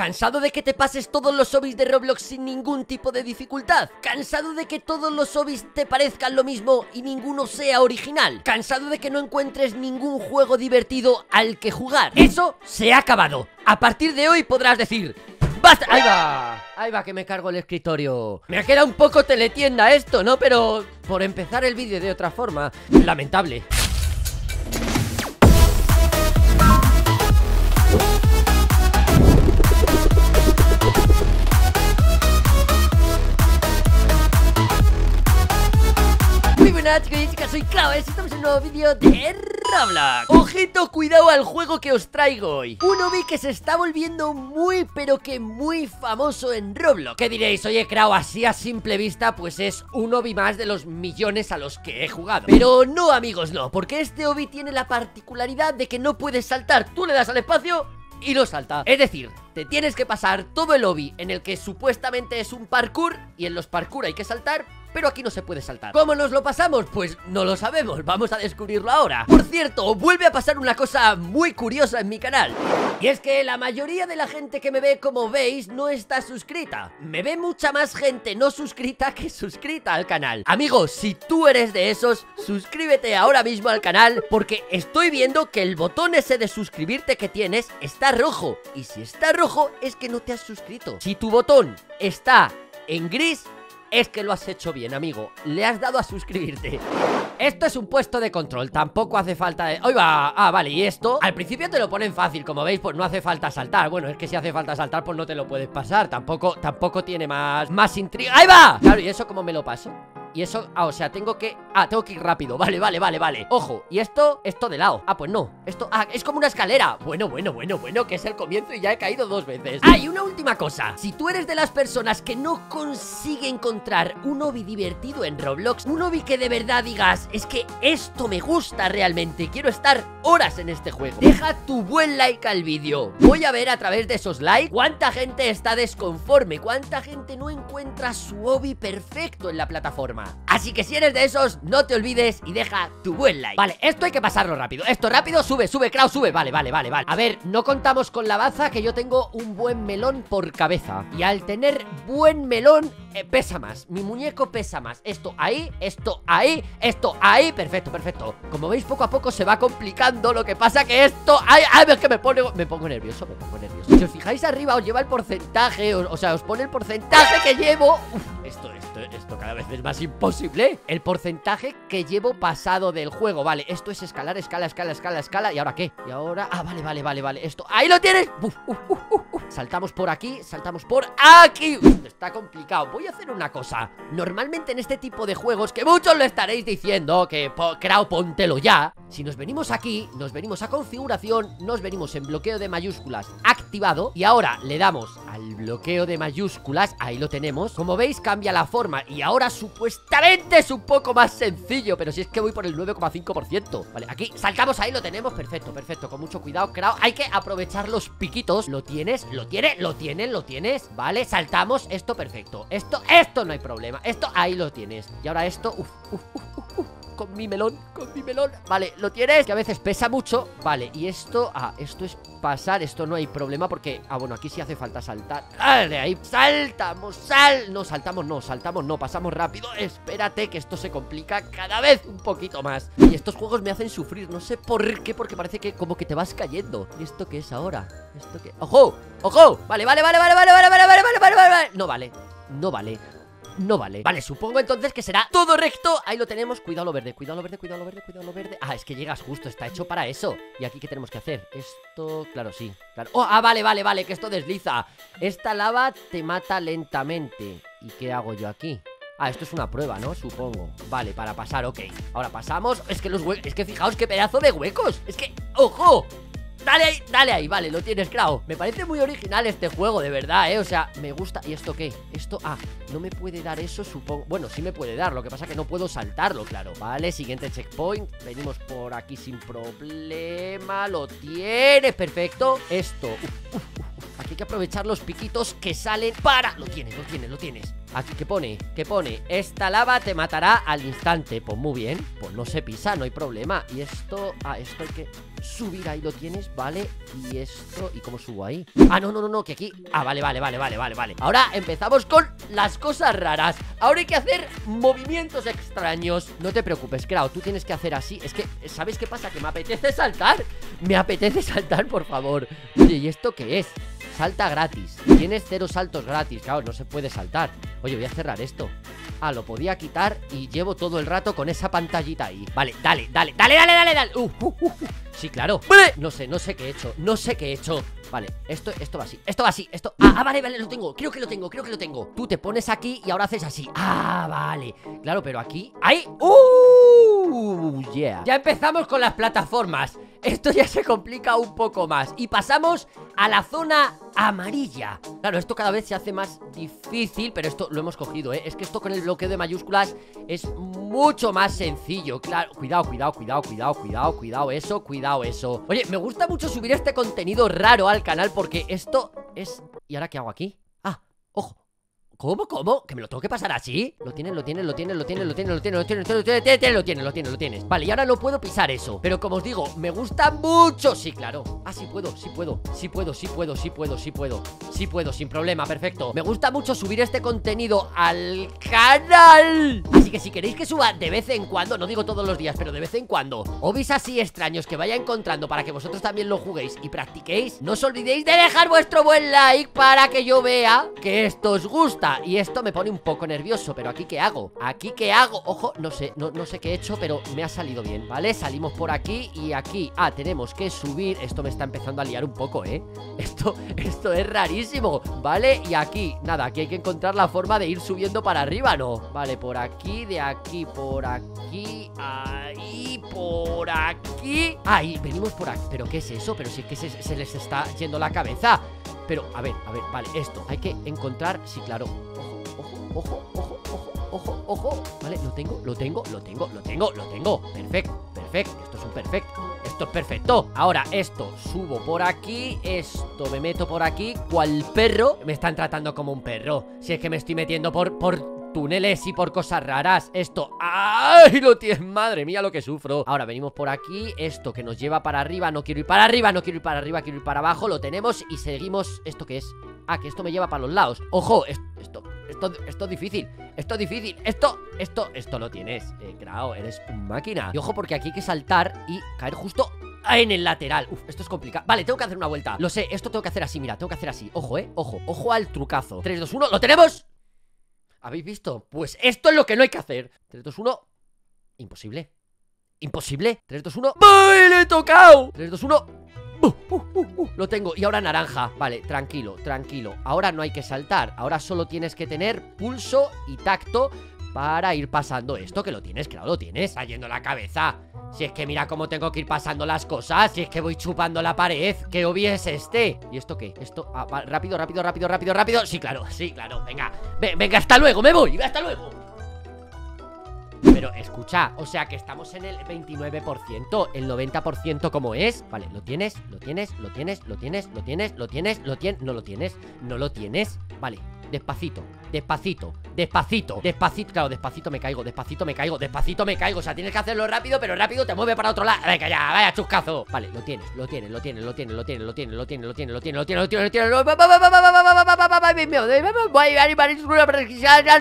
¿Cansado de que te pases todos los obis de Roblox sin ningún tipo de dificultad? ¿Cansado de que todos los obis te parezcan lo mismo y ninguno sea original? ¿Cansado de que no encuentres ningún juego divertido al que jugar? ¡Eso se ha acabado! A partir de hoy podrás decir... ¡Basta! Ahí va que me cargo el escritorio. Me ha quedado un poco teletienda esto, ¿no? Pero por empezar el vídeo de otra forma, lamentable. Hola chicos y chicas, soy Krao, estamos en un nuevo vídeo de Roblox. Ojito, cuidado al juego que os traigo hoy. Un hobby que se está volviendo muy, pero que muy famoso en Roblox. ¿Qué diréis? Oye Krao, así a simple vista, pues es un hobby más de los millones a los que he jugado. Pero no amigos, no, porque este hobby tiene la particularidad de que no puedes saltar. Tú le das al espacio y lo salta. Es decir, te tienes que pasar todo el lobby en el que supuestamente es un parkour, y en los parkour hay que saltar, pero aquí no se puede saltar. ¿Cómo nos lo pasamos? Pues no lo sabemos, vamos a descubrirlo ahora. Por cierto, vuelve a pasar una cosa muy curiosa en mi canal, y es que la mayoría de la gente que me ve, como veis, no está suscrita. Me ve mucha más gente no suscrita que suscrita al canal. Amigos, si tú eres de esos, suscríbete ahora mismo al canal, porque estoy viendo que el botón ese de suscribirte que tienes está rojo, y si está rojo es que no te has suscrito. Si tu botón está en gris, es que lo has hecho bien, amigo. Le has dado a suscribirte. Esto es un puesto de control, tampoco hace falta... ¡Ahí va! Ah, vale, y esto... Al principio te lo ponen fácil, como veis, pues no hace falta saltar. Bueno, es que si hace falta saltar, pues no te lo puedes pasar. Tampoco tiene más intriga. ¡Ahí va! Claro, ¿y eso cómo me lo paso? Y eso, o sea, tengo que ir rápido. Vale. Ojo, y esto de lado. Ah, pues no, esto, es como una escalera. Bueno, que es el comienzo y ya he caído dos veces. Ah, y una última cosa. Si tú eres de las personas que no consigue encontrar un hobby divertido en Roblox, un hobby que de verdad digas, es que esto me gusta realmente, quiero estar horas en este juego, deja tu buen like al vídeo. Voy a ver a través de esos likes cuánta gente está desconforme, cuánta gente no encuentra su hobby perfecto en la plataforma. Así que si eres de esos, no te olvides y deja tu buen like. Vale, esto hay que pasarlo rápido. Esto rápido, sube, Krao, sube. Vale. A ver, no contamos con la baza, que yo tengo un buen melón por cabeza, y al tener buen melón, pesa más, mi muñeco pesa más. Esto ahí. Perfecto. Como veis, poco a poco se va complicando. Lo que pasa que esto... ¡Ay! Es que me pongo nervioso. Si os fijáis arriba, os lleva el porcentaje. O sea, os pone el porcentaje que llevo. Uf, esto cada vez es más imposible. El porcentaje que llevo pasado del juego. Vale, esto es escalar. ¿Y ahora qué? ¿Y ahora? Ah, vale. Esto... ¡Ahí lo tienes! Saltamos por aquí, saltamos por aquí. Está complicado. Voy a hacer una cosa. Normalmente en este tipo de juegos, que muchos lo estaréis diciendo, que Krao, póntelo ya. Si nos venimos aquí, nos venimos a configuración, nos venimos en bloqueo de mayúsculas activado, y ahora le damos al bloqueo de mayúsculas. Ahí lo tenemos. Como veis, cambia la forma, y ahora supuestamente es un poco más sencillo, pero si es que voy por el 9,5%. Vale, aquí saltamos, ahí lo tenemos. Perfecto. Con mucho cuidado, Krao. Hay que aprovechar los piquitos. ¿Lo tienes? Lo tienes. Vale, saltamos. Esto, perfecto. Esto no hay problema. Esto, ahí lo tienes. Y ahora esto. Uf. Con mi melón. Vale, lo tienes, que a veces pesa mucho. Vale, y esto, esto es pasar. Esto no hay problema porque, bueno, aquí sí hace falta saltar. Vale, ahí saltamos, no, pasamos rápido. Espérate, que esto se complica cada vez un poquito más. Y estos juegos me hacen sufrir, no sé por qué, porque parece que como que te vas cayendo. ¿Y esto qué es ahora? ¿Esto qué? ¡Ojo! Vale. No vale. Vale, supongo entonces que será todo recto. Ahí lo tenemos. Cuidado lo verde. Ah, es que llegas justo, está hecho para eso. ¿Y aquí qué tenemos que hacer? Esto, claro, sí, claro. Vale, que esto desliza. Esta lava te mata lentamente. ¿Y qué hago yo aquí? Ah, esto es una prueba, ¿no? Supongo. Vale, para pasar, ok. Ahora pasamos. Es que los huecos, es que fijaos qué pedazo de huecos. Es que, ¡ojo! Dale ahí, vale, lo tienes, Krao. Me parece muy original este juego, de verdad, o sea, me gusta. ¿Y esto qué? Esto, no me puede dar eso, supongo. Bueno, sí me puede dar, lo que pasa es que no puedo saltarlo, claro. Vale, siguiente checkpoint. Venimos por aquí sin problema. Lo tienes, perfecto. Esto, aquí hay que aprovechar los piquitos que salen para... Lo tienes. Aquí, ¿qué pone? Esta lava te matará al instante. Pues muy bien, pues no se pisa, no hay problema. Y esto, esto hay que... subir, ahí lo tienes, vale. Y esto, ¿y cómo subo ahí? Ah, no, que aquí, ah, vale. Ahora empezamos con las cosas raras. Ahora hay que hacer movimientos extraños. No te preocupes, Krao, tú tienes que hacer así. Es que, ¿sabes qué pasa? Que me apetece saltar. Me apetece saltar, por favor. Oye, ¿y esto qué es? Salta gratis, tienes 0 saltos gratis. Claro, no se puede saltar. Oye, voy a cerrar esto. Ah, lo podía quitar y llevo todo el rato con esa pantallita ahí. Vale, dale. Sí, claro. Vale. No sé qué he hecho. Vale, esto va así. Esto. Ah, vale, lo tengo. Creo que lo tengo. Tú te pones aquí y ahora haces así. Ah, vale. Claro, pero aquí. ¡Ahí! Yeah. Ya empezamos con las plataformas. Esto ya se complica un poco más. Y pasamos a la zona amarilla. Claro, esto cada vez se hace más difícil, pero esto lo hemos cogido, ¿eh? Es que esto con el bloqueo de mayúsculas es mucho más sencillo. Claro, cuidado, eso, Oye, me gusta mucho subir este contenido raro al canal porque esto es... ¿Y ahora qué hago aquí? Ah, ojo. ¿Cómo? ¿Que me lo tengo que pasar así? Lo tienes. Vale, y ahora no puedo pisar eso. Pero como os digo, me gusta mucho. Sí, claro. Ah, sí puedo, sin problema, perfecto. Me gusta mucho subir este contenido al canal. Así que si queréis que suba de vez en cuando, no digo todos los días, pero de vez en cuando, hobbies así extraños que vaya encontrando para que vosotros también lo juguéis y practiquéis, no os olvidéis de dejar vuestro buen like para que yo vea que esto os gusta. Y esto me pone un poco nervioso, pero ¿aquí qué hago? Ojo, no sé qué he hecho, pero me ha salido bien, ¿vale? Salimos por aquí y aquí, ah, tenemos que subir. Esto me está empezando a liar un poco, ¿eh? Esto es rarísimo, ¿vale? Y aquí, nada, aquí hay que encontrar la forma de ir subiendo para arriba, ¿no? Vale, por aquí, de aquí, por aquí, ahí, por aquí. Ahí, venimos por aquí, ¿pero qué es eso? Pero si es que se les está yendo la cabeza. Pero, a ver, vale, esto hay que encontrar, sí, claro. Ojo. Vale, lo tengo. Perfecto. Esto es perfecto. Ahora esto, subo por aquí. Esto, me meto por aquí. ¿Cuál perro? Me están tratando como un perro. Si es que me estoy metiendo por túneles y por cosas raras. Esto, ¡ay! Lo tienes, madre mía lo que sufro. Ahora venimos por aquí. Esto que nos lleva para arriba, no quiero ir para arriba, quiero ir para abajo, lo tenemos. Y seguimos, ¿esto qué es? Ah, que esto me lleva para los lados, ojo. Esto es difícil. Esto lo tienes, Krao, eres un máquina. Y ojo porque aquí hay que saltar y caer justo en el lateral. Uf, esto es complicado. Vale, tengo que hacer una vuelta, lo sé, esto tengo que hacer así. Mira, tengo que hacer así, ojo al trucazo. 3, 2, 1, ¡lo tenemos! ¿Habéis visto? Pues esto es lo que no hay que hacer. 3, 2, 1. Imposible. 3, 2, 1. ¡Ay, le he tocado! 3, 2, 1. Lo tengo. Y ahora naranja. Vale, tranquilo. Ahora no hay que saltar. Ahora solo tienes que tener pulso y tacto para ir pasando esto. Que lo tienes, claro, lo tienes. Está yendo la cabeza. Si es que mira cómo tengo que ir pasando las cosas. Si es que voy chupando la pared. ¿Qué obvio es este? ¿Y esto qué? Esto... Ah, va, rápido. Sí, claro. Venga, hasta luego. Me voy. Hasta luego. Pero escucha, o sea que estamos en el 29%, el 90% como es. Vale, lo tienes. No lo tienes. Vale, despacito. Claro, despacito me caigo. O sea, tienes que hacerlo rápido, pero rápido te mueve para otro lado. Venga ya, vaya chuscazo. Vale, lo tienes.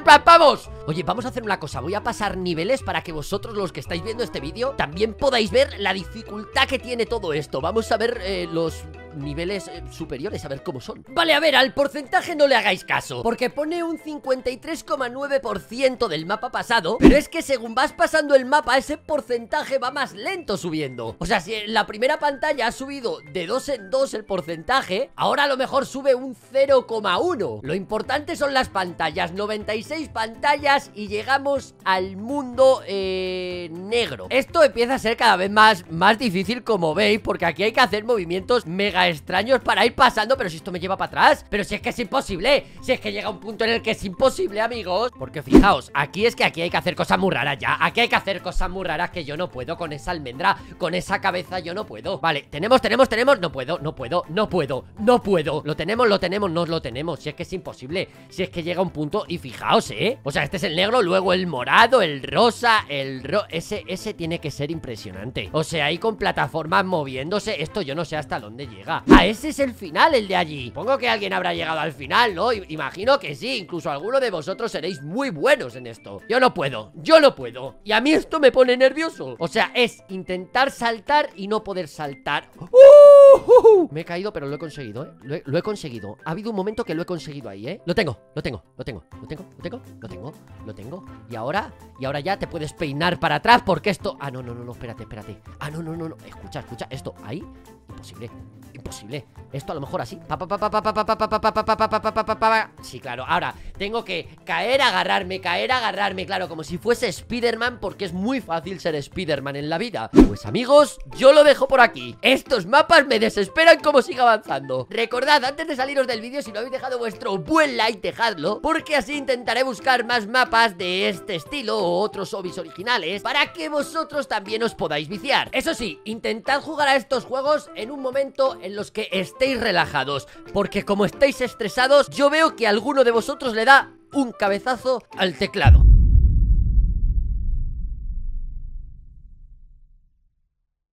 Vamos. Oye, vamos a hacer una cosa. Voy a pasar niveles para que vosotros, los que estáis viendo este vídeo, también podáis ver la dificultad que tiene todo esto. Vamos a ver los niveles superiores, a ver cómo son. Vale, a ver, al porcentaje no le hagáis caso, porque pone un 53,9% del mapa pasado. Pero es que según vas pasando el mapa, ese porcentaje va más lento subiendo. O sea, si en la primera pantalla ha subido de 2 en 2 el porcentaje, ahora a lo mejor sube un 0,1. Lo importante son las pantallas, 96 pantallas y llegamos al mundo negro. Esto empieza a ser cada vez más difícil, como veis, porque aquí hay que hacer movimientos mega extraños para ir pasando. Pero si esto me lleva para atrás, pero si es que es imposible. Si es que llega un punto en el que es imposible, amigos. Porque fijaos, aquí es que aquí hay que hacer cosas muy raras ya. Aquí hay que hacer cosas muy raras que yo no puedo. Con esa almendra, con esa cabeza, yo no puedo. Vale, tenemos. No puedo. Lo tenemos, nos lo tenemos. Si es que es imposible. Si es que llega un punto. Y fijaos, o sea, este es el negro, luego el morado, el rosa, el ese tiene que ser impresionante. O sea, ahí con plataformas moviéndose. Esto yo no sé hasta dónde llega. Ah, ese es el final, el de allí. Pongo que alguien habrá llegado al final, ¿no? Imagino que sí. Incluso alguno de vosotros seréis muy buenos en esto. Yo no puedo, yo no puedo. Y a mí esto me pone nervioso. O sea, es intentar saltar y no poder saltar. Me he caído, pero lo he conseguido, ¿eh? Lo he conseguido. Ha habido un momento que lo he conseguido ahí, ¿eh? Lo tengo, lo tengo, lo tengo, lo tengo, lo tengo, lo tengo, lo tengo. Y ahora ya te puedes peinar para atrás porque esto... Ah, no, no, no, no, espérate, espérate. Ah, no, no, no, no. Escucha, escucha, esto ahí... Imposible, imposible. Esto a lo mejor así. Sí, claro, ahora tengo que caer, agarrarme, claro, como si fuese Spider-Man, porque es muy fácil ser Spider-Man en la vida. Pues amigos, yo lo dejo por aquí. Estos mapas me desesperan como siga avanzando. Recordad, antes de saliros del vídeo, si no habéis dejado vuestro buen like, dejadlo, porque así intentaré buscar más mapas de este estilo o otros hobbies originales para que vosotros también os podáis viciar. Eso sí, intentad jugar a estos juegos en un momento en los que estéis relajados, porque como estáis estresados, yo veo que a alguno de vosotros le da un cabezazo al teclado.